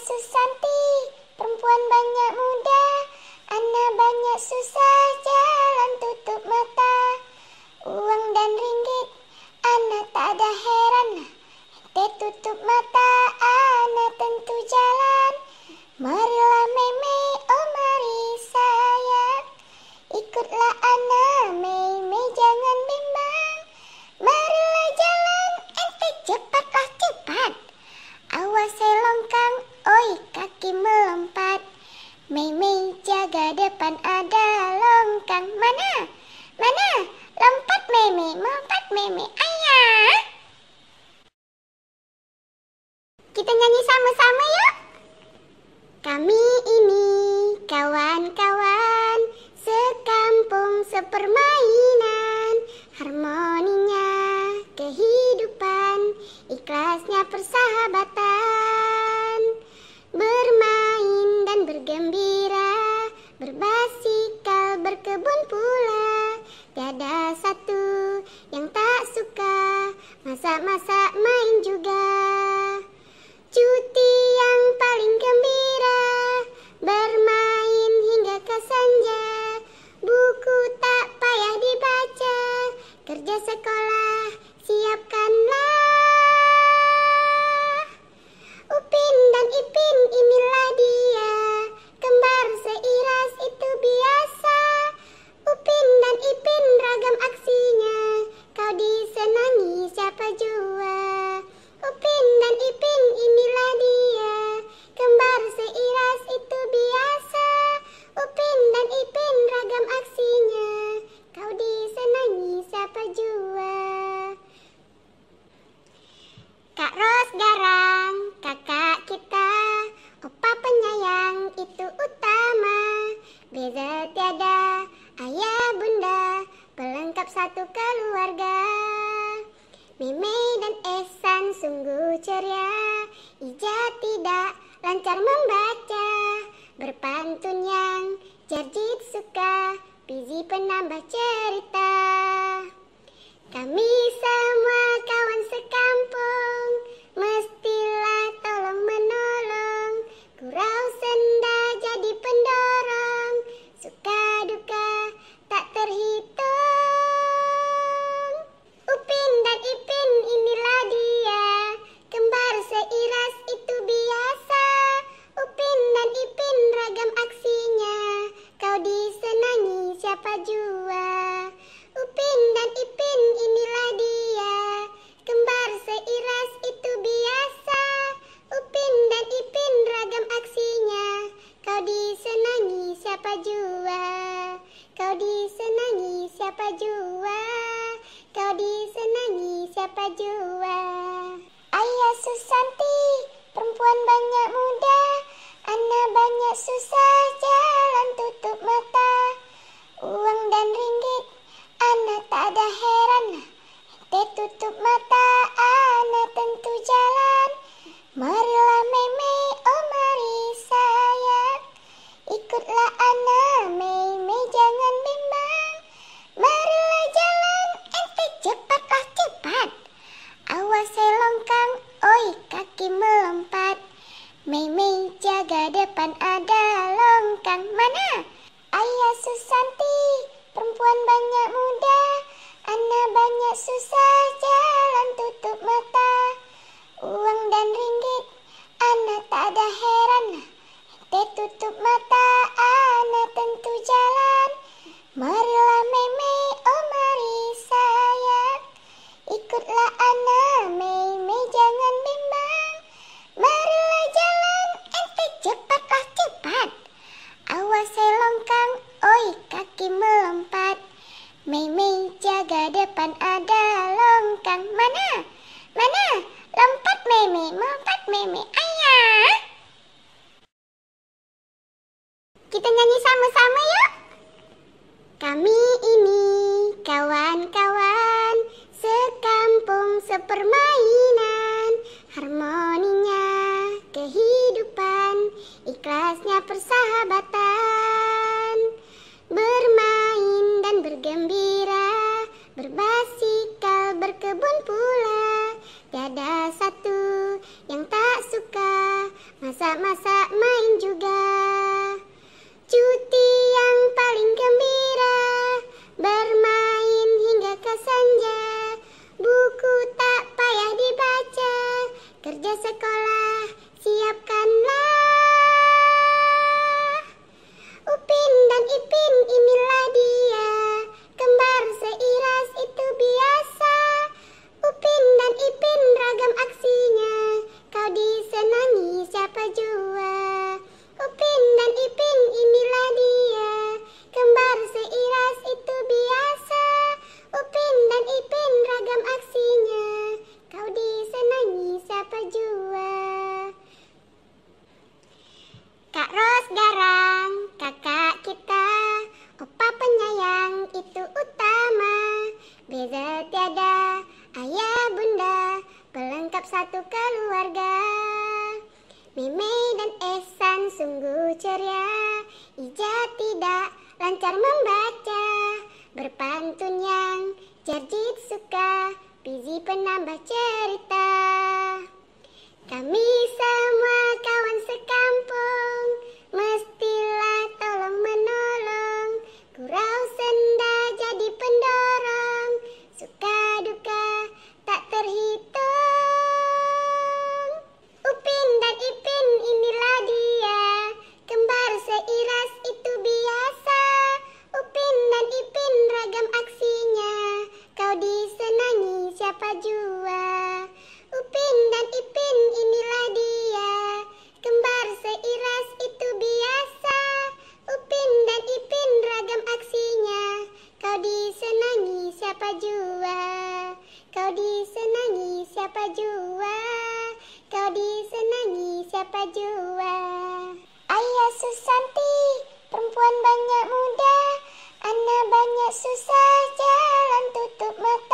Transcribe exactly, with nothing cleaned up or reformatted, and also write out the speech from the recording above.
Susanti, perempuan banyak muda, ana banyak susah, jalan tutup mata. Uang dan ringgit, ana tak ada heran. Ente tutup mata, ana tentu jalan. Marilah Mei Mei, oh mari sayang, ikutlah ana Mei Mei, jangan bimbang. Marilah jalan, ente cepatlah cepat. Awas saya longkang, oi kaki melompat. Mei Mei jaga depan, ada longkang. Mana? Mana? Lompat Mei Mei, lompat Mei Mei. Aiya, kita nyanyi sama-sama yuk. Kami ini kawan-kawan, sekampung sepermainan. Harmoninya kehidupan, ikhlasnya persahabatan. Bermain dan bergembira, berbasikal berkebun pula. Tiada satu yang tak suka, masak-masak main juga. Cuti yang paling gembira, bermain hingga ke senja. Buku tak payah dibaca, kerja sekolah siapkanlah. Upin dan Ipin, inilah dia, kembar seiras itu biasa. Upin dan Ipin ragam aksinya, kau disenangi siapa jua. Upin dan Ipin, inilah dia, kembar seiras itu biasa. Upin dan Ipin ragam aksinya, kau disenangi siapa jua. Kak Ros garang, kakak kita, Opa penyayang itu utama. Beza tiada, ayah bunda, pelengkap satu keluarga. Mei Mei dan Ehsan sungguh ceria, Ija tidak lancar membaca. Berpantun yang Jarjit suka, Pizi penambah cerita. Kami semua kawan sekampung, mestilah tolong menolong. Gurau senda jadi pendorong, suka duka tak terhitung. Upin dan Ipin, inilah dia, kembar seiras itu biasa. Upin dan Ipin ragam aksinya, kau disenangi siapa jua. Upin dan Ipin, inilah dia, kembar seiras itu biasa. Upin dan Ipin ragam aksinya, kau disenangi siapa jua. Kau disenangi siapa jua. Kau disenangi siapa jua. Aiya Susanti, perempuan banyak muda, ana banyak susah, jalan tutup mata. Uang dan ringgit, ana tak ada heran. Ente tutup mata, ana tentu jalan. Marilah Mei Mei, oh mari sayang, ikutlah ana Mei Mei, jangan bimbang. Marilah jalan, ente cepatlah cepat. Awas saya longkang, oi kaki melompat. Mei Mei jaga depan, ada longkang. Mana? Aiya Susanti, perempuan banyak muda, ana banyak susah, jalan tutup mata. Uang dan ringgit, ana tak ada heran. Ente tutup mata, ana tentu jalan. Marilah Mei Mei, oh mari sayang, ikutlah ana Mei Mei, jangan bimbang. Marilah jalan, ente cepatlah cepat. Awas saya longkang, oi kaki melompat. Mei Mei jaga depan, ada longkang. Mana? Mana? Lompat Mei Mei, lompat Mei Mei. Aiya, kita nyanyi sama-sama yuk. Kami ini kawan-kawan, sekampung sepermainan. Harmoninya kehidupan, ikhlasnya persahabatan. Bermain dan bergembira, berbasikal berkebun pula. Tiada satu yang tak suka, masa-masa main juga. Cuti yang paling gembira, bermain hingga ke senja. Buku tak payah dibaca, kerja sekolah siapkanlah. Upin dan Ipin inilah dia, kembar seiras itu biasa. Upin dan Ipin ragam aksinya, kau disenangi siapa jua. Upin dan Ipin inilah dia, kembar seiras itu biasa. Upin dan Ipin ragam aksinya, kau disenangi siapa jua. Kak Ros garang, kakak kita, Opa penyayang itu utama. Beza tiada, ayah bunda, pelengkap satu keluarga. Mei Mei dan Ehsan sungguh ceria, Ija tidak lancar membaca. Berpantun yang Jarjit suka, Pizi penambah cerita. Kami semua kawan sekampung, mestilah tolong menolong. Gurau senda jadi pendorong, suka duka tak terhitung. Upin dan Ipin inilah dia, kembar seiras itu biasa. Upin dan Ipin ragam aksinya, kau disenangi siapa jua. Upin dan Ipin inilah dia, kembar seiras itu biasa. Upin dan Ipin ragam aksinya, kau disenangi siapa jua. Kau disenangi siapa jua, kau disenangi siapa jua. Ayah Susanti, perempuan banyak muda, anak banyak susah, jalan tutup mata.